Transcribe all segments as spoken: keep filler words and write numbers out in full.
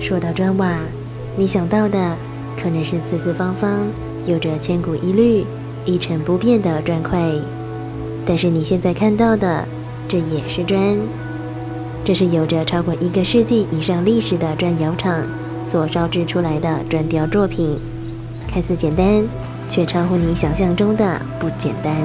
说到砖瓦，你想到的可能是四四方方、有着千古一律、一成不变的砖块，但是你现在看到的，这也是砖。 这是有着超过一个世纪以上历史的砖窑厂所烧制出来的砖雕作品，看似简单，却超乎你想象中的不简单。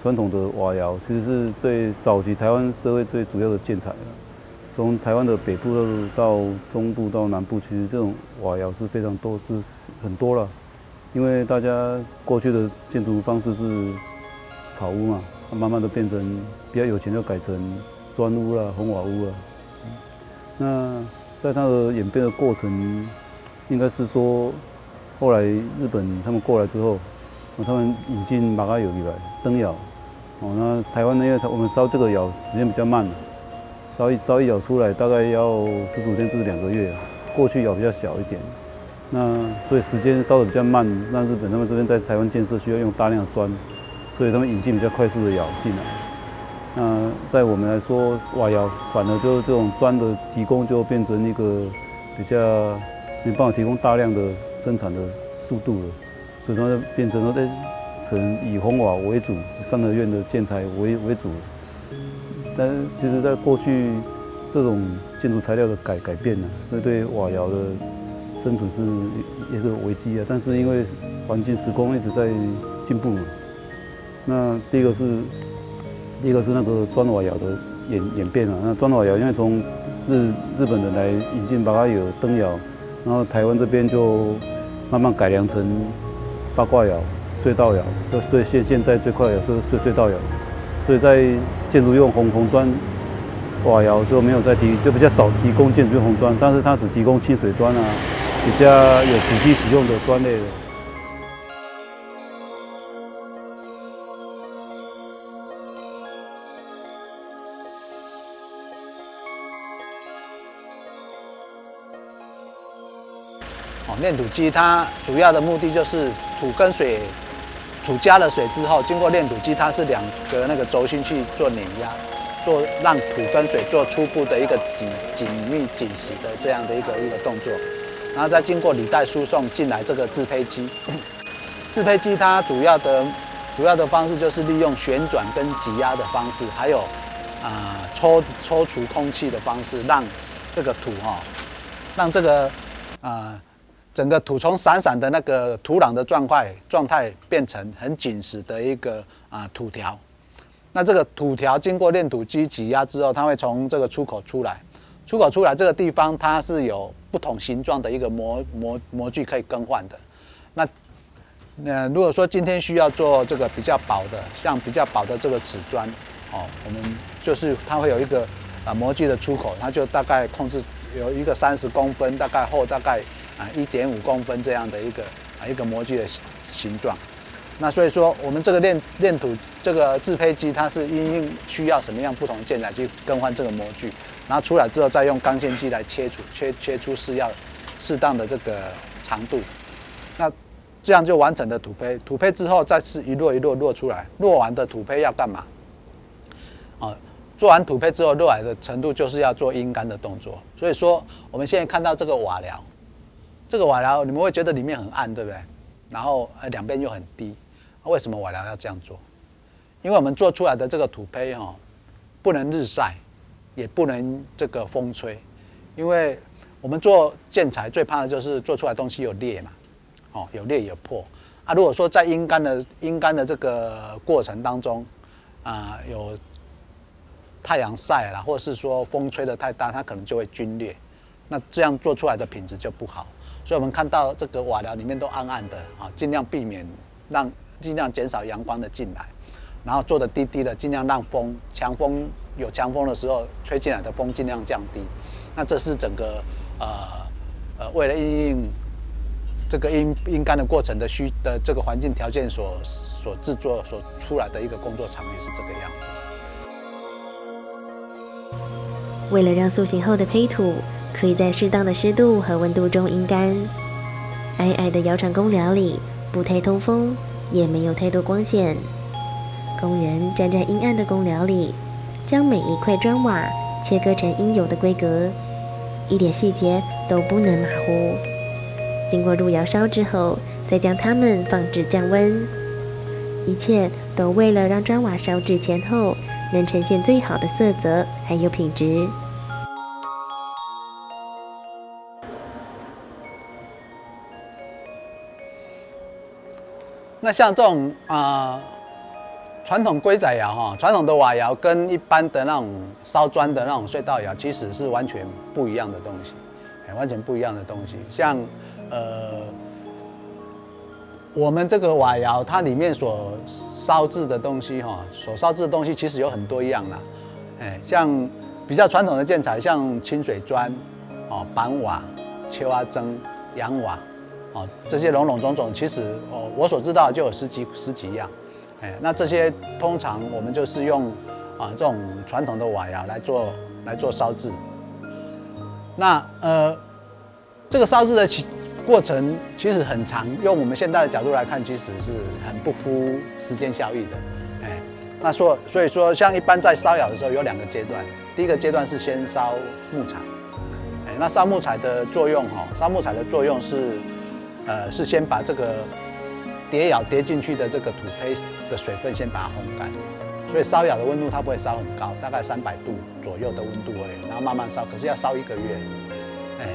传统的瓦窑其实是最早期台湾社会最主要的建材，从台湾的北部到中部到南部，其实这种瓦窑是非常多，是很多了。因为大家过去的建筑方式是草屋嘛，慢慢的变成比较有钱就改成砖屋啦、红瓦屋啦。那在它的演变的过程，应该是说后来日本他们过来之后，他们引进马卡友来灯窑。 哦，那台湾呢？因为我们烧这个窑时间比较慢，烧一烧一窑出来大概要十五天至两个月。过去窑比较小一点，那所以时间烧得比较慢。那日本他们这边在台湾建设需要用大量的砖，所以他们引进比较快速的窑进来。那在我们来说，瓦窑反而就这种砖的提供就变成一个比较没办法提供大量的生产的速度了，所以它就变成说在。 成以红瓦为主，三合院的建材为为主，但其实，在过去这种建筑材料的改改变呢、啊，那对瓦窑的生存是一个危机啊。但是因为环境时空一直在进步嘛，那第一个是第一个是那个砖瓦窑的演演变啊。那砖瓦窑因为从日日本人来引进巴嘎窑、灯窑，然后台湾这边就慢慢改良成八卦窑。 隧道窑，就最现现在最快的就是隧隧道窑，所以在建筑用红红砖瓦窑就没有再提，就比较少提供建筑用红砖，但是它只提供清水砖啊，比较有古迹使用的砖类的。哦，炼土机它主要的目的就是土跟水。 土加了水之后，经过炼土机，它是两个那个轴心去做碾压，做让土跟水做初步的一个紧紧密紧实的这样的一个一个动作，然后再经过履带输送进来这个制胚机。制胚机它主要的主要的方式就是利用旋转跟挤压的方式，还有啊、呃、抽抽除空气的方式，让这个土哈、哦，让这个啊。呃 整个土从闪闪的那个土壤的状态状态变成很紧实的一个啊土条，那这个土条经过炼土机挤压之后，它会从这个出口出来，出口出来这个地方它是有不同形状的一个模模模具可以更换的。那那如果说今天需要做这个比较薄的，像比较薄的这个瓷砖，哦，我们就是它会有一个啊模具的出口，它就大概控制有一个三十公分，大概厚大概。 啊， 一点五 公分这样的一个啊一个模具的形状，那所以说我们这个炼炼土这个制胚机，它是因应需要什么样不同的建材去更换这个模具，然后出来之后再用钢线机来切除切切出适要适当的这个长度，那这样就完成的土胚。土胚之后再是一摞一摞摞出来，摞完的土胚要干嘛？啊。 做完土胚之后，摞来的程度就是要做阴干的动作。所以说我们现在看到这个瓦窑。 这个瓦窑，你们会觉得里面很暗，对不对？然后呃两边又很低，为什么瓦窑要这样做？因为我们做出来的这个土坯哈、哦，不能日晒，也不能这个风吹，因为我们做建材最怕的就是做出来东西有裂嘛，哦有裂有破啊。如果说在阴干的阴干的这个过程当中啊、呃，有太阳晒啦，或者是说风吹得太大，它可能就会皲裂，那这样做出来的品质就不好。 所以，我们看到这个瓦窑里面都暗暗的啊，尽量避免让尽量减少阳光的进来，然后做的低低的，尽量让风强风有强风的时候吹进来的风尽量降低。那这是整个呃呃呃，为了因应这个阴阴干的过程的需的这个环境条件所所制作所出来的一个工作场域是这个样子。为了让塑形后的胚土可以在适当的湿度和温度中阴干，矮矮的窑厂公寮里不太通风，也没有太多光线。工人站在阴暗的公寮里，将每一块砖瓦切割成应有的规格，一点细节都不能马虎。经过入窑烧制后，再将它们放置降温，一切都为了让砖瓦烧制前后能呈现最好的色泽还有品质。那像这种啊、呃，传统龟仔窑哈，传统的瓦窑跟一般的那种烧砖的那种隧道窑，其实是完全不一样的东西，哎，完全不一样的东西。像呃，我们这个瓦窑它里面所烧制的东西哈，所烧制的东西其实有很多样啦，哎，像比较传统的建材，像清水砖、哦板瓦、秋阿蒸、洋瓦。哦，这些笼笼种种，其实哦，我所知道就有十几十几样，哎，那这些通常我们就是用啊这种传统的瓦窑来做来做烧制。那呃，这个烧制的过程其实很长，用我们现在的角度来看，其实是很不敷时间效益的，哎，那所所以说，像一般在烧窑的时候有两个阶段，第一个阶段是先烧木材，哎，那烧木材的作用哈，烧木材的作用是。呃，是先把这个叠窑叠进去的这个土坯的水分先把它烘干，所以烧窑的温度它不会烧很高，大概三百度左右的温度而已，然后慢慢烧，可是要烧一个月，哎，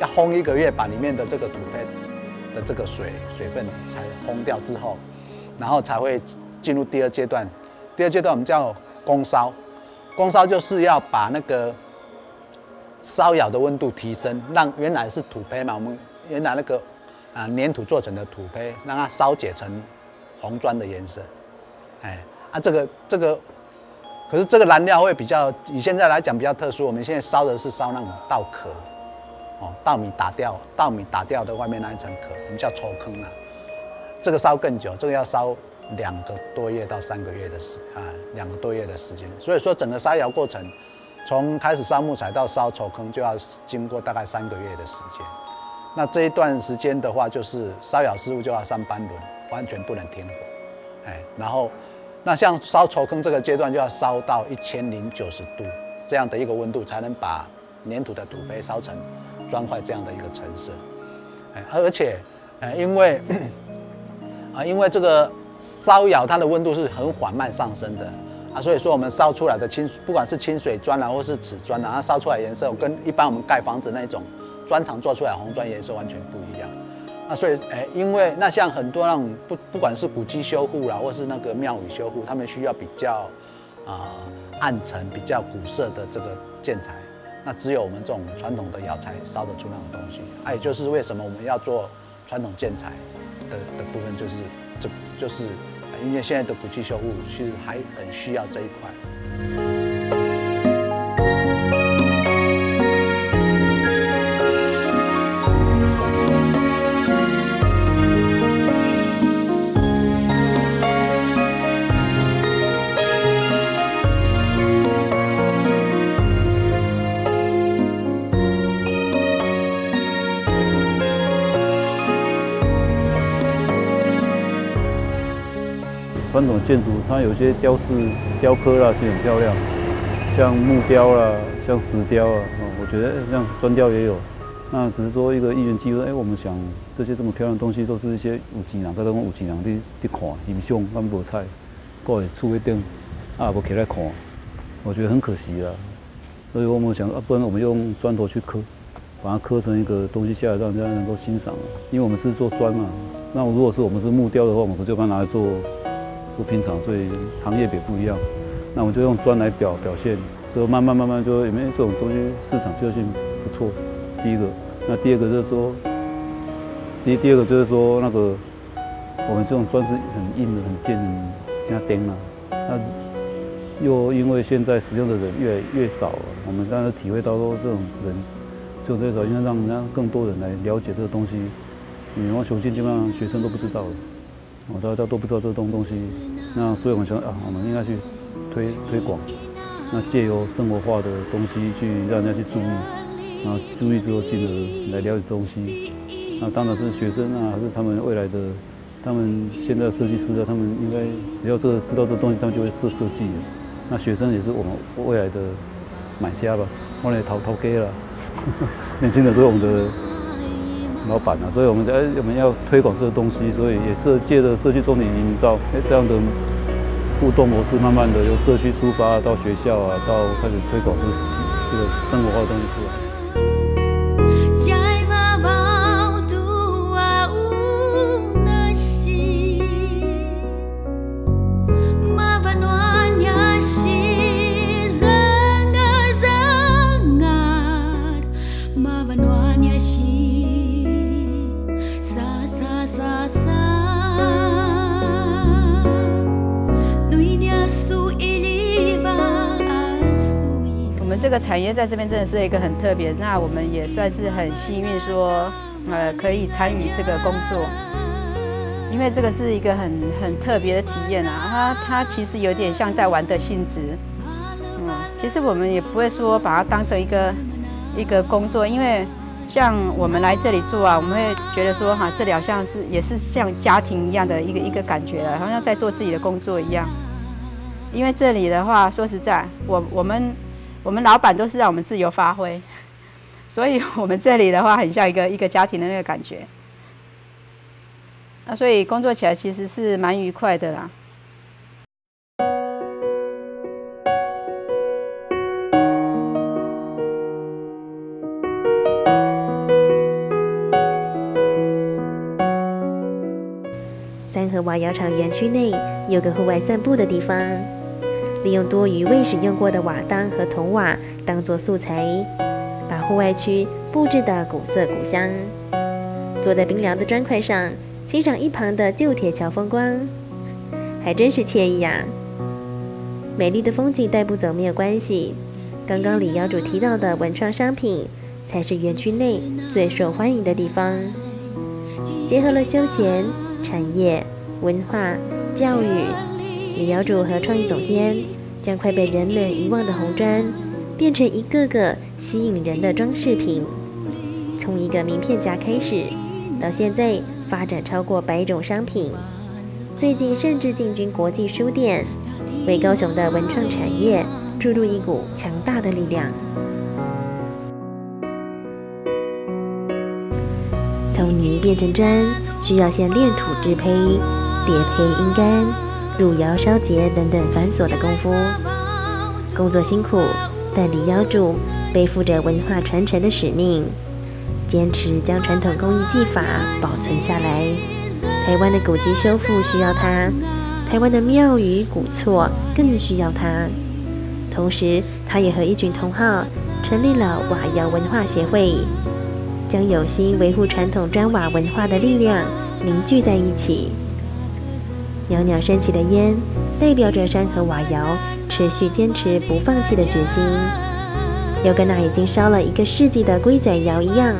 要烘一个月，把里面的这个土坯的这个水水分才烘掉之后，然后才会进入第二阶段。第二阶段我们叫工烧，工烧就是要把那个烧窑的温度提升，让原来是土坯嘛，我们原来那个。啊，粘土做成的土坯，让它烧解成红砖的颜色，哎，啊，这个这个，可是这个燃料会比较，以现在来讲比较特殊。我们现在烧的是烧那种稻壳，哦，稻米打掉，稻米打掉的外面那一层壳，我们叫抽坑啊。这个烧更久，这个要烧两个多月到三个月的时啊，两个多月的时间。所以说，整个烧窑过程，从开始烧木材到烧抽坑，就要经过大概三个月的时间。那这一段时间的话，就是烧窑师傅就要上班轮，完全不能停火，哎，然后，那像烧稠坑这个阶段就要烧到一千零九十度这样的一个温度，才能把粘土的土坯烧成砖块这样的一个成色，哎，而且，哎，因为，啊，因为这个烧窑它的温度是很缓慢上升的啊，所以说我们烧出来的清，不管是清水砖啊，或是瓷砖啊，它烧出来颜色跟一般我们盖房子那种。砖厂做出来红砖颜色完全不一样，那所以，哎，因为那像很多那种不不管是古迹修护啦，或是那个庙宇修护，他们需要比较啊、呃、暗沉、比较古色的这个建材，那只有我们这种传统的窑才烧得出那种东西。哎、啊，也就是为什么我们要做传统建材的的部分，就是这就是因为现在的古迹修护其实还很需要这一块。传统建筑它有些雕饰、雕刻啦，其实很漂亮，像木雕啦，像石雕啊，我觉得像砖雕也有。那只是说一个一元机会，哎，我们想这些这么漂亮的东西，都是一些有钱人在讲有钱人的的看影像，咱无采，搁会厝一顶，啊，无起来看，我觉得很可惜啦。所以我们想，啊，不然我们用砖头去刻，把它刻成一个东西下来，让人家能够欣赏。因为我们是做砖嘛，那如果是我们是木雕的话，我们就把它拿来做。做拼场，所以行业也不一样。那我们就用砖来表表现，所以慢慢慢慢就因为这种东西市场接受性不错。第一个，那第二个就是说，第第二个就是说那个我们这种砖是很硬的、很坚、很加钉啊。那又因为现在使用的人越来越少了，我们当然体会到说这种人就这一招，应该让人家更多人来了解这个东西。羽毛球技基本上学生都不知道了，我大家都不知道这东东西。那所以我们想啊，我们应该去推推广，那借由生活化的东西去让人家去注意，然后注意之后进而来了解东西。那当然是学生啊，还是他们未来的，他们现在的设计师啊，他们应该只要这个知道这东西，他们就会设设计了。那学生也是我们未来的买家吧。 后来淘淘给了，年轻人都是我们的老板啊，所以我们在我们要推广这个东西，所以也是借着社区重点营造这样的互动模式，慢慢的由社区出发到学校啊，到开始推广这这个生活化的东西出来。 这个产业在这边真的是一个很特别，那我们也算是很幸运说，呃，可以参与这个工作，因为这个是一个很很特别的体验啊，它它其实有点像在玩的性质，嗯，其实我们也不会说把它当成一个一个工作，因为像我们来这里做啊，我们会觉得说哈、啊，这里好像是也是像家庭一样的一个一个感觉啊，好像在做自己的工作一样，因为这里的话，说实在，我我们。 我们老板都是让我们自由发挥，所以我们这里的话很像一个一个家庭的那个感觉。那所以工作起来其实是蛮愉快的啦。三和瓦窑厂园区内有个户外散步的地方。 利用多余未使用过的瓦当和铜瓦当作素材，把户外区布置得古色古香。坐在冰凉的砖块上，欣赏一旁的旧铁桥风光，还真是惬意呀、啊！美丽的风景带不走没有关系，刚刚李窑主提到的文创商品才是园区内最受欢迎的地方。结合了休闲、产业、文化、教育。 李窑主和创意总监将快被人们遗忘的红砖，变成一个个吸引人的装饰品。从一个名片夹开始，到现在发展超过百种商品，最近甚至进军国际书店，为高雄的文创产业注入一股强大的力量。从泥变成砖，需要先炼土制胚、叠胚阴干。 入窑烧结等等繁琐的功夫，工作辛苦，但李窑主背负着文化传承的使命，坚持将传统工艺技法保存下来。台湾的古迹修复需要它，台湾的庙宇古厝更需要它。同时，他也和一群同好成立了瓦窑文化协会，将有心维护传统砖瓦文化的力量凝聚在一起。 袅袅升起的烟，代表着山和瓦窑持续坚持不放弃的决心。要跟那已经烧了一个世纪的龟仔窑一样，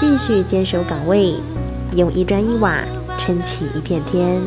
继续坚守岗位，用一砖一瓦撑起一片天。